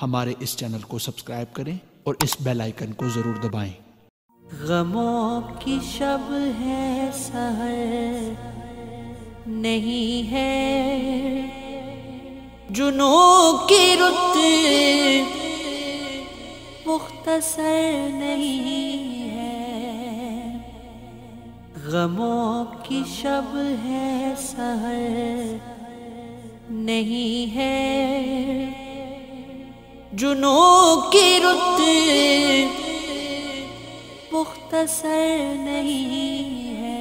हमारे इस चैनल को सब्सक्राइब करें और इस बेल आइकन को ज़रूर दबाएं। गमों की शब है सहर नहीं है, जुनून की रुत मुख्तसर नहीं है। गमों की शब है सहर नहीं है, जुनून की रुत मुख्तसर नहीं है।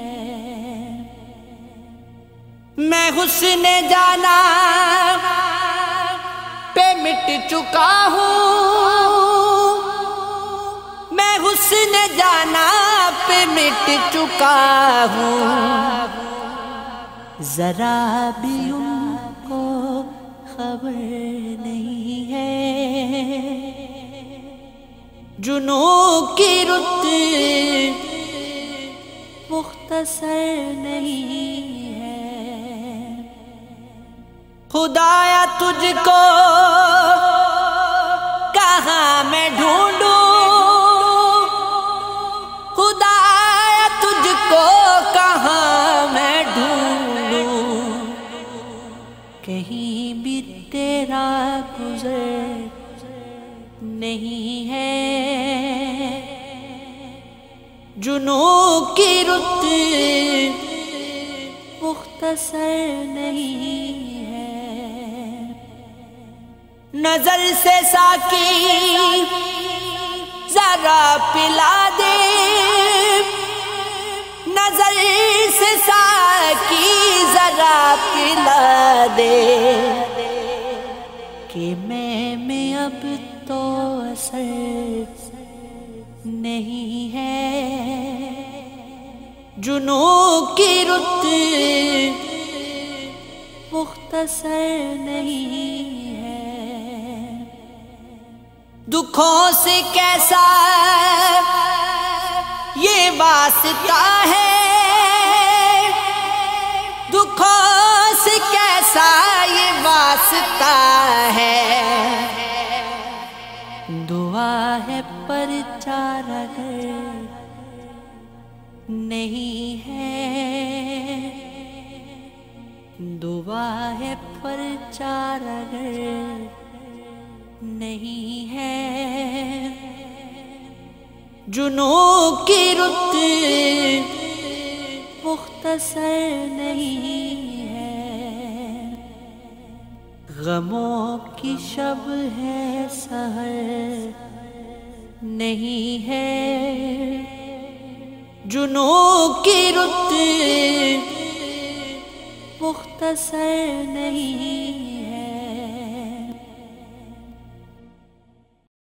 मैं हुस्न जाना पे मिट चुका हूँ, मैं हुस्न जाना पे मिट चुका हूँ, जरा भी उनको खबर नहीं है। जुनून की रुत मुख्तसर नहीं है। खुदाया तुझको कहाँ मैं ढूंढूं, खुदाया तुझको कहाँ मैं ढूंढूं, कहीं भी तेरा गुजर नहीं है। जुनून की रुत मुख्तसर नहीं है। नजर से साकी जरा पिला दे, नजर से साकी जरा पिला दे, कि मैं अब तो असर नहीं है। जुनून की रुत मुख्तसर नहीं है। दुखों से कैसा ये वास्ता है, दुखों से कैसा ये वास्ता है, दुआ है पर चारा घर नहीं है, दुआ है पर चारा घर नहीं है। जुनून की रुत मुख्तसर नहीं है। गमों की शब है सहर नहीं है, जुनून की रुत मुख्तसर नहीं है।